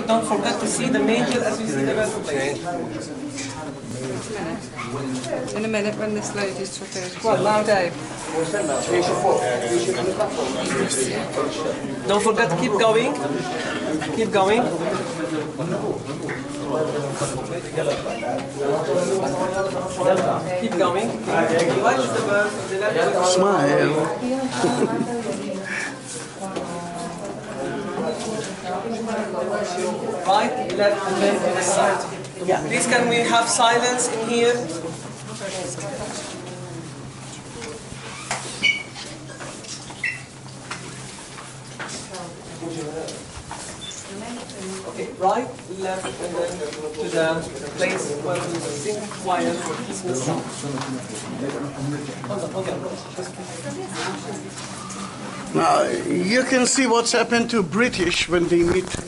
please don't forget to see the major as you see the rest of the game. In a minute when this lady is prepared. Well, now Dave. Don't forget to keep going. Keep going. Keep going. Smile. Right, left, and then to the side. Yeah. Please, can we have silence in here? Okay, right, left, and then to the place where we sing choir for Christmas song. Now, you can see what's happened to British when they meet